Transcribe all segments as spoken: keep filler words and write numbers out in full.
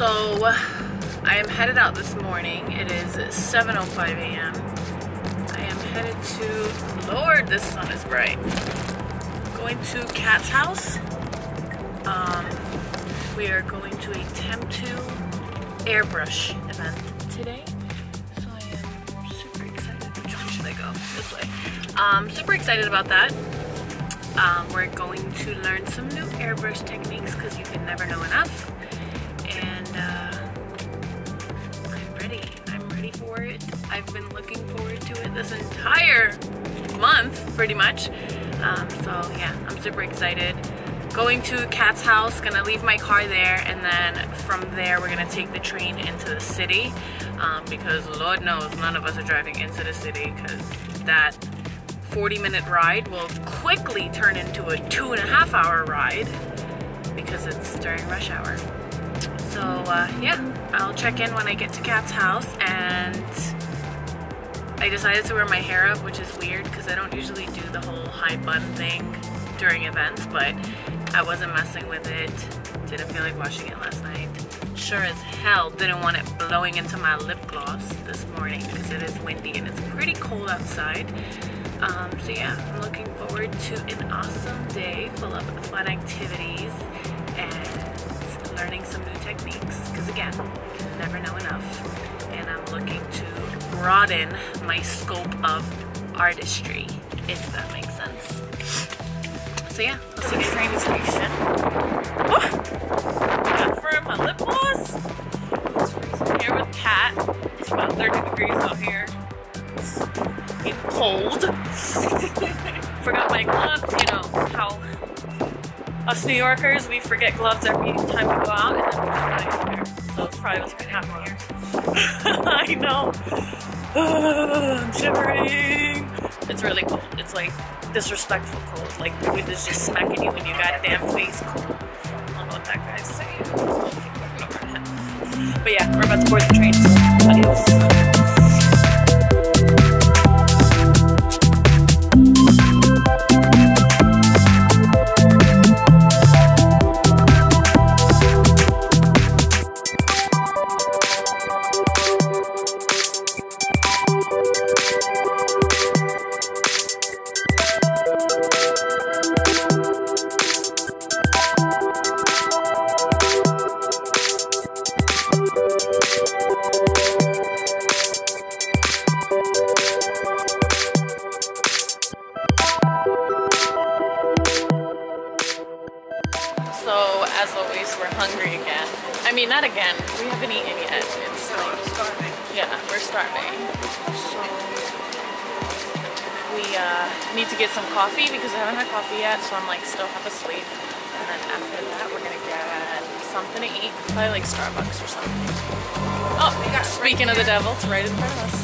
So I am headed out this morning. It is seven oh five a m I am headed to, Lord, this sun is bright. Going to Kat's house. Um, we are going to a Temptu airbrush event today. So I am super excited. Which way should I go? This way. Um, super excited about that. Um, we're going to learn some new airbrush techniques because you can never know enough. And uh, I'm ready. I'm ready for it. I've been looking forward to it this entire month, pretty much. Um, so yeah, I'm super excited. Going to Kat's house, gonna leave my car there, and then from there we're gonna take the train into the city um, because Lord knows none of us are driving into the city because that forty minute ride will quickly turn into a two and a half hour ride because it's during rush hour. So uh, yeah, I'll check in when I get to Kat's house. And I decided to wear my hair up, which is weird because I don't usually do the whole high bun thing during events, but I wasn't messing with it. Didn't feel like washing it last night. Sure as hell didn't want it blowing into my lip gloss this morning because it is windy and it's pretty cold outside. Um, so yeah, I'm looking forward to an awesome day full of fun activities and learning some new techniques because, again, you never know enough. And I'm looking to broaden my scope of artistry, if that makes sense. So yeah, let's see the train station. Oh, got firm my lip gloss. It's freezing here with Kat. It's about thirty degrees out here. It's cold. Forgot my gloves. You know how us New Yorkers, we forget gloves every time we go out, and then we just buy them here. So it's probably what's gonna happen here. I know. Oh, I'm shivering. It's really cold. It's like disrespectful cold. Like it is just smacking you in your goddamn face cold. I don't know what that guy's saying. But yeah, we're about to board the train. Adios. As always, we're hungry again. I mean, not again. We haven't eaten yet. It's no, like, we're starving. Yeah, we're starving. So we uh, need to get some coffee because I haven't had coffee yet. So I'm like still half asleep. And then after that, we're gonna get something to eat, probably like Starbucks or something. Oh, we got speaking right of the devil, it's right in front of us.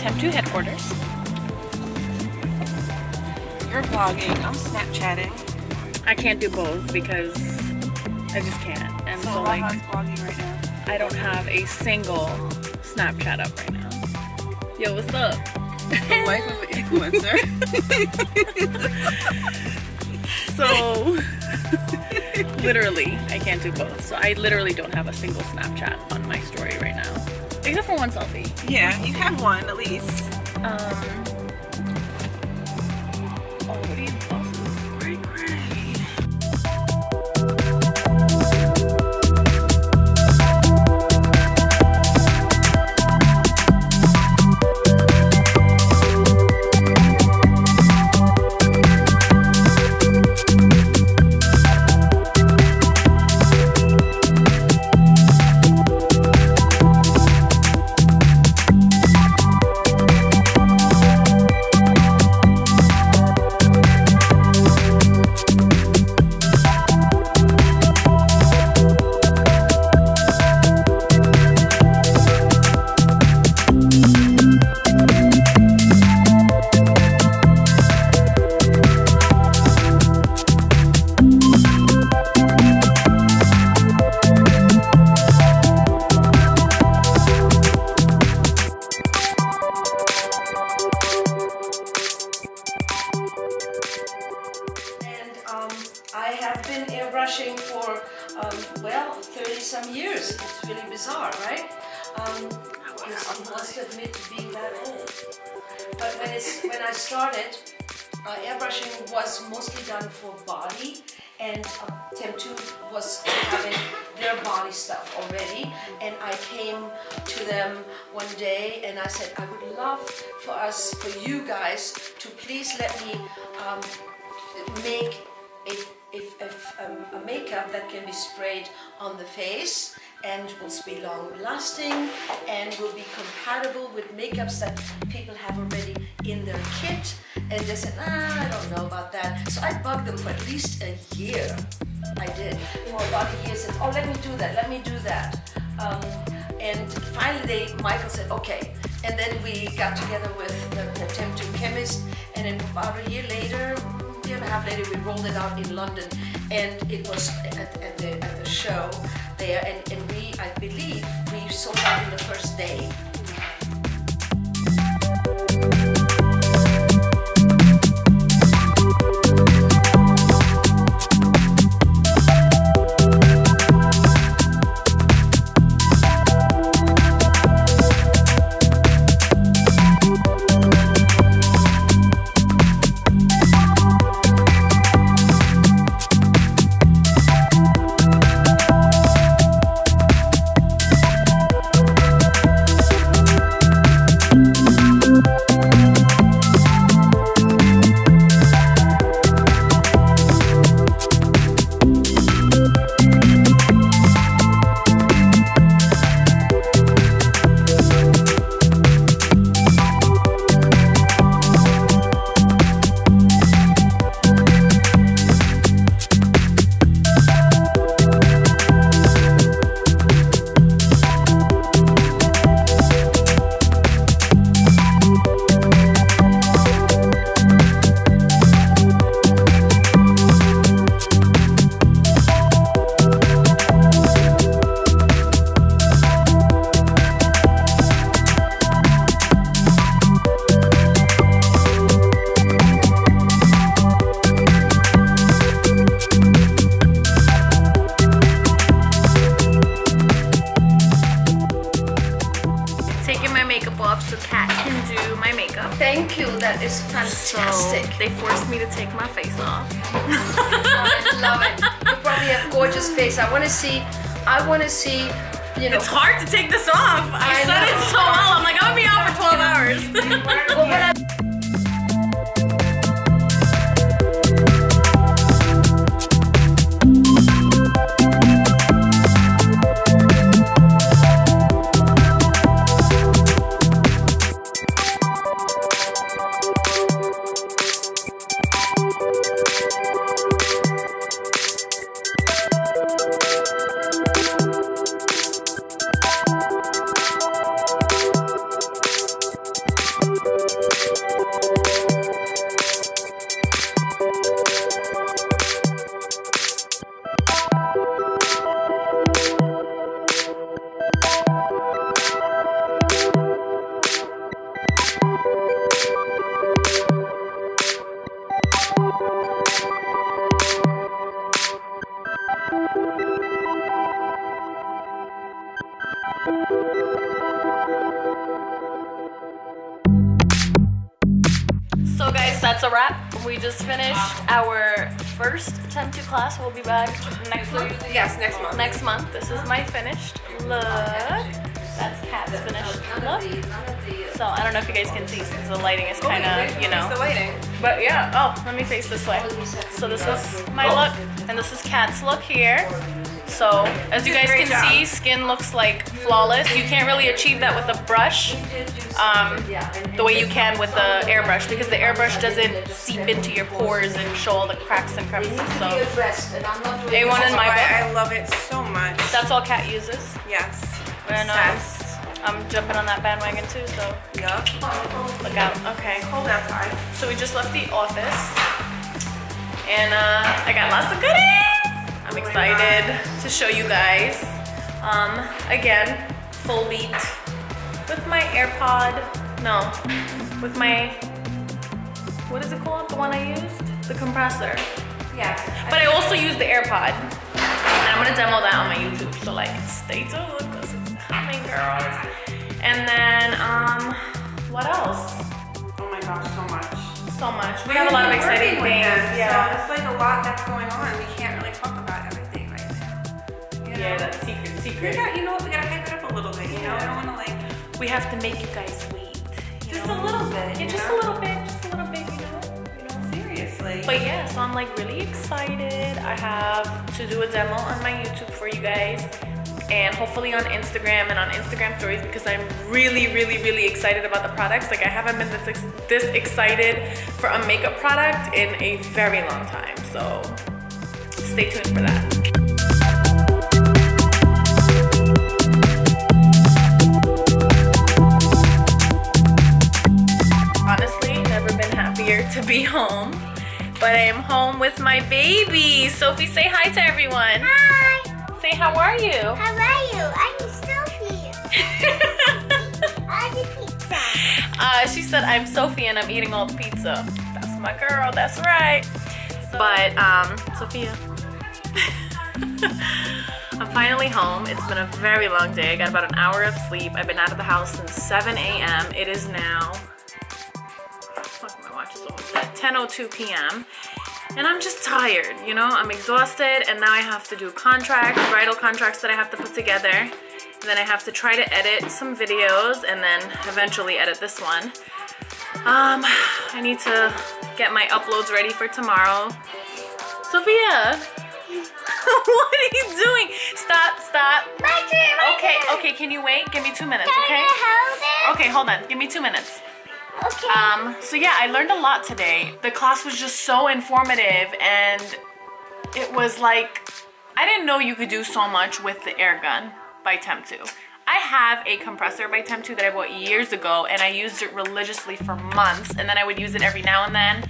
Temptu headquarters. You're vlogging, I'm Snapchatting. I can't do both because I just can't. And so, so like, vlogging right now. I don't have a single Snapchat up right now. Yo, what's up? The wife of an influencer. So, literally, I can't do both. So I literally don't have a single Snapchat on my story right now. Except for one selfie. Yeah, you have one at least. Um. Oh, what are you awesome? Great, great. it's, it's really bizarre, right? Um, I must admit to being that old. But when, it's, when I started, uh, airbrushing was mostly done for body, and uh, Temptu was having their body stuff already, and I came to them one day and I said, I would love for us, for you guys, to please let me um, make a, a, a, a makeup that can be sprayed on the face and will be long lasting and will be compatible with makeups that people have already in their kit. And they said, ah, I don't know about that. So I bugged them for at least a year. I did, for about a year, said, oh, let me do that, let me do that. Um, and finally, they, Michael said, okay. And then we got together with the, the Temptu chemist, and then about a year later, a year and a half later, we rolled it out in London. And it was at, at, the, at the show there, and, and we, I believe, we sold out in the first day. So Kat can do my makeup. Thank you, that is fantastic. So they forced me to take my face off. Love it, love it. You probably have gorgeous face. I want to see, I want to see, you know. It's hard to take this off. I, I said know. It so well. I'm like, I'm going to be off for twelve hours. Well, when I So guys, that's a wrap. We just finished our first Temptu class. We'll be back next month. Yes, next month. Next month. This is my finished look. That's Kat's finished look. So I don't know if you guys can see since the lighting is kind of, you know. But yeah, oh, let me face this way. So this is my look, and this is Kat's look here. So as you guys can see, skin looks like flawless. You can't really achieve that with a brush um, the way you can with the airbrush, because the airbrush doesn't seep into your pores and show all the cracks and crevices. So day one in my book. I love it so much. That's all Kat uses. Yes. And uh, I'm jumping on that bandwagon too. So yeah. Look out. Okay. Hold on. So we just left the office, and uh, I got lots of goodies. I'm excited oh to show you guys. Um, again, full beat with my AirPod. No, with my, what is it called? The one I used? The compressor. Yeah. But I also use the AirPod. And I'm I'm gonna demo that on my YouTube, so like stay tuned because it's coming, girls. And then um what else? Oh my gosh, so much. So much. We, we have a lot of exciting things. This, yeah, so it's like a lot that's going on. We can't really talk about everything right now. You know? Yeah, that's secret, secret. We got, you know what, we gotta hype it up a little bit, you yeah. know? I don't wanna like, we have to make you guys wait. You just know? a little bit. Yeah, just know? a little bit, just a little bit, you know? You know? Seriously. But yeah, so I'm like really excited. I have to do a demo on my YouTube for you guys. And hopefully on Instagram and on Instagram stories, because I'm really, really, really excited about the products. Like I haven't been this, ex this excited for a makeup product in a very long time. So stay tuned for that. Honestly, never been happier to be home, but I am home with my baby. Sophie, say hi to everyone. Hi. Say, how are you? How are you? I'm Sophie. I'm eating all the pizza. Uh, she said, I'm Sophie and I'm eating all the pizza. That's my girl, that's right. So, but, um, Sophia. I'm finally home. It's been a very long day. I got about an hour of sleep. I've been out of the house since seven A M It is now, fuck, my watch is almost dead, ten oh two P M And I'm just tired, you know, I'm exhausted, and now I have to do contracts, bridal contracts that I have to put together, and then I have to try to edit some videos, and then eventually edit this one. Um, I need to get my uploads ready for tomorrow. Sophia, what are you doing? Stop, stop. My turn, my okay, turn. okay, can you wait? Give me two minutes, can okay? Hold it? Okay, hold on, give me two minutes. Okay. Um, so yeah, I learned a lot today. The class was just so informative, and it was like, I didn't know you could do so much with the air gun by Temptu. I have a compressor by Temptu that I bought years ago, and I used it religiously for months, and then I would use it every now and then.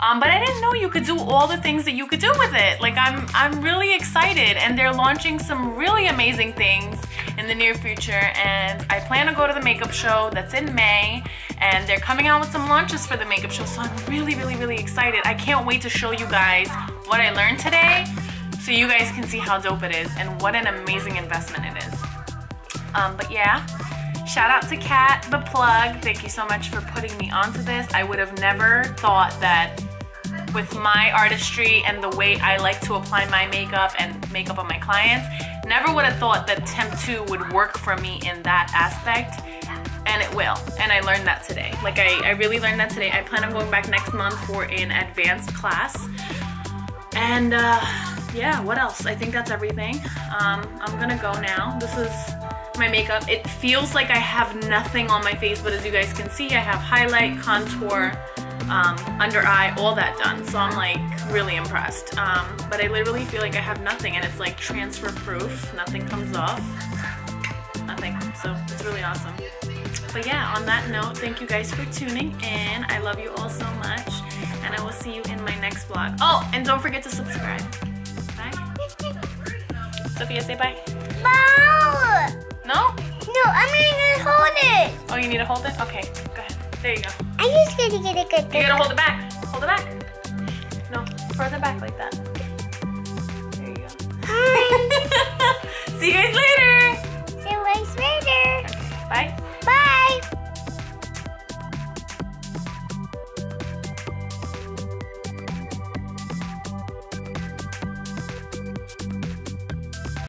Um, but I didn't know you could do all the things that you could do with it. Like, I'm, I'm really excited, and they're launching some really amazing things in the near future, and I plan to go to the makeup show that's in May, and they're coming out with some launches for the makeup show, so I'm really, really, really excited. I can't wait to show you guys what I learned today, so you guys can see how dope it is and what an amazing investment it is. Um, but yeah, shout out to Kat, the plug. Thank you so much for putting me onto this. I would have never thought that with my artistry and the way I like to apply my makeup and makeup on my clients, never would have thought that Temptu would work for me in that aspect, and it will. And I learned that today. Like I, I really learned that today. I plan on going back next month for an advanced class. And uh, yeah, what else? I think that's everything. Um, I'm gonna go now. This is my makeup. It feels like I have nothing on my face, but as you guys can see, I have highlight, contour, Um, under eye, all that done, so I'm like really impressed. Um, but I literally feel like I have nothing, and it's like transfer proof, nothing comes off, nothing, so it's really awesome. But yeah, on that note, thank you guys for tuning in. I love you all so much, and I will see you in my next vlog. Oh, and don't forget to subscribe. Bye. Sophia, say bye. Bye. No? No, I'm gonna hold it. Oh, you need to hold it? Okay, go ahead. There you go. I'm just gonna get it good. You gotta hold it back. Hold it back. No, further back like that. There you go. See you guys later.